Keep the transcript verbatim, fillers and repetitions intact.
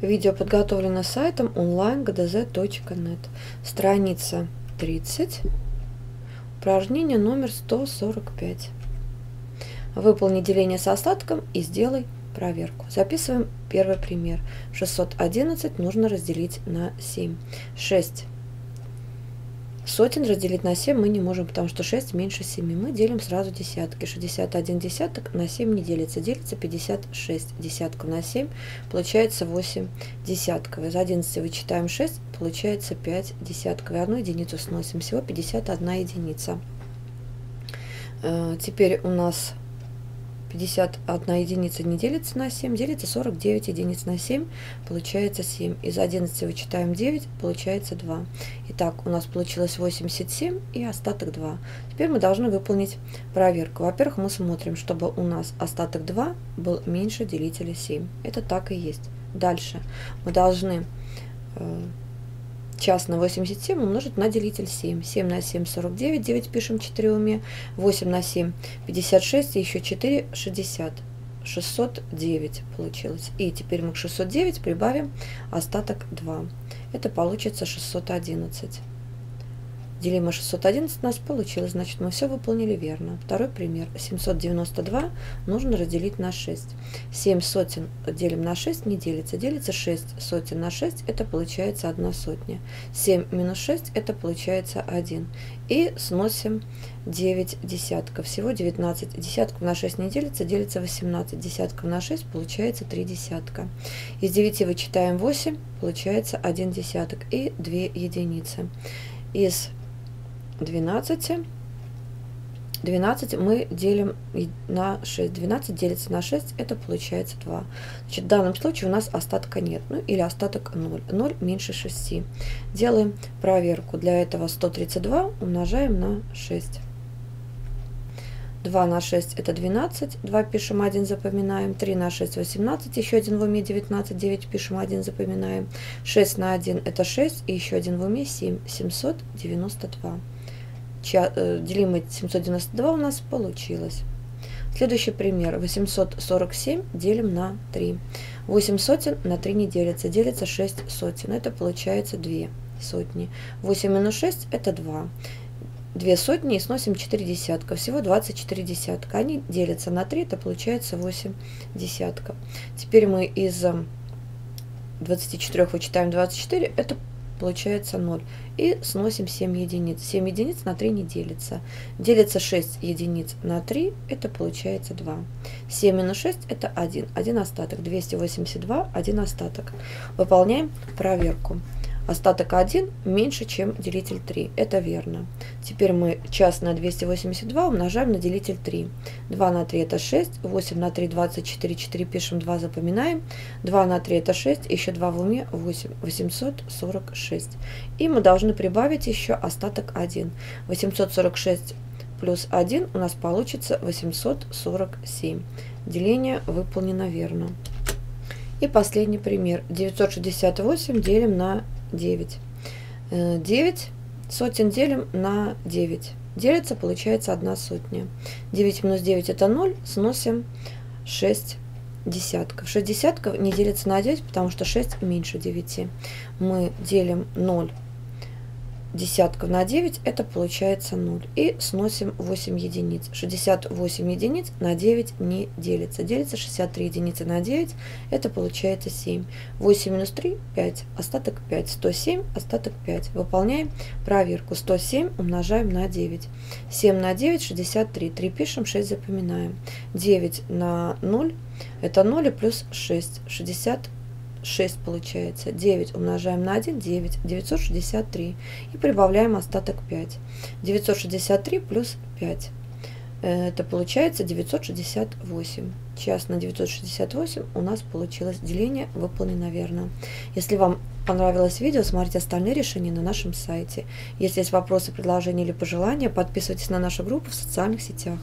Видео подготовлено сайтом онлайн точка гдз точка нет. Страница тридцать. Упражнение номер сто сорок пять. Выполни деление с остатком и сделай проверку. Записываем первый пример. шестьсот одиннадцать нужно разделить на семь. шесть сотен разделить на семь мы не можем, потому что шесть меньше семи. Мы делим сразу десятки. шестьдесят один десяток на семь не делится. Делится пятьдесят шесть десятков на семь. Получается восемь десятков. Из одиннадцати вычитаем шесть. Получается пять десятков. И одну единицу сносим. Всего пятьдесят одна единица. Теперь у нас пятьдесят одна единица не делится на семь. Делится сорок девять единиц на семь. Получается семь. Из одиннадцати вычитаем девять. Получается два. Итак, у нас получилось восемьдесят семь и остаток два. Теперь мы должны выполнить проверку. Во-первых, мы смотрим, чтобы у нас остаток два был меньше делителя семь. Это так и есть. Дальше мы должны часть на восемьдесят семь умножить на делитель семь. семь на семь – сорок девять, девять пишем четырьмя. восемь на семь – пятьдесят шесть, и еще четыре – шестьдесят. шестьсот девять получилось. И теперь мы к шестьсот девять прибавим остаток два. Это получится шестьсот одиннадцать. Делимо шестьсот одиннадцать у нас получилось, значит, мы все выполнили верно. Второй пример. семьсот девяносто два нужно разделить на шесть. семь сотен делим на шесть, не делится. Делится шесть сотен на шесть, это получается одна сотня. семь минус шесть, это получается один. И сносим девять десятков. Всего девятнадцать. Десятков на шесть не делится, делится восемнадцать. Десятков на шесть, получается три десятка. Из девяти вычитаем восемь, получается один десяток и две единицы. Из двенадцати, двенадцать мы делим на шесть. двенадцать делится на шесть, это получается два. Значит, в данном случае у нас остатка нет, ну или остаток ноль. ноль меньше шести. Делаем проверку. Для этого сто тридцать два умножаем на шесть. два на шесть это двенадцать, два пишем, один запоминаем, три на шесть восемнадцать, еще один в уме девятнадцать, девять пишем, один запоминаем, шесть на один это шесть, и еще один в уме семь, семьсот девяносто два. Делимое семьсот девяносто два у нас получилось. Следующий пример. восемьсот сорок семь делим на три. восемь сотен на три не делится, делится шесть сотен, это получается две сотни. восемь минус шесть это два. две сотни и сносим четыре десятка. Всего двадцать четыре десятка. Они делятся на три, это получается восемь десятков. Теперь мы из двадцати четырёх вычитаем двадцать четыре, это получается ноль. И сносим семь единиц. семь единиц на три не делится. Делится шесть единиц на три, это получается два. семь минус шесть это один. один остаток. двести восемьдесят два, один остаток. Выполняем проверку. Остаток один меньше, чем делитель три. Это верно. Теперь мы часть на двести восемьдесят два умножаем на делитель три. два на три это шесть. восемь на три двадцать четыре. четыре пишем, два запоминаем. два на три это шесть. Еще два в уме восемь. восемьсот сорок шесть. И мы должны прибавить еще остаток один. восемьсот сорок шесть плюс один у нас получится восемьсот сорок семь. Деление выполнено верно. И последний пример. девятьсот шестьдесят восемь делим на девять. девять сотен делим на девять. Делится, получается одна сотня. девять минус девять это ноль. Сносим шесть десятков. шесть десятков не делится на девять, потому что шесть меньше девяти. Мы делим ноль десятков на девять, это получается ноль. И сносим восемь единиц. шестьдесят восемь единиц на девять не делится. Делится шестьдесят три единицы на девять, это получается семь. восемь минус три – пять, остаток пять. сто семь, остаток пять. Выполняем проверку. сто семь умножаем на девять. семь на девять – шестьдесят три. три пишем, шесть запоминаем. девять на ноль – это ноль и плюс шесть. шестьдесят три. шесть получается. девять умножаем на один, девять, девятьсот шестьдесят три. И прибавляем остаток пять. девятьсот шестьдесят три плюс пять. Это получается девятьсот шестьдесят восемь. Часть на девятьсот шестьдесят восемь у нас получилось. Деление выполнено верно. Если вам понравилось видео, смотрите остальные решения на нашем сайте. Если есть вопросы, предложения или пожелания, подписывайтесь на нашу группу в социальных сетях.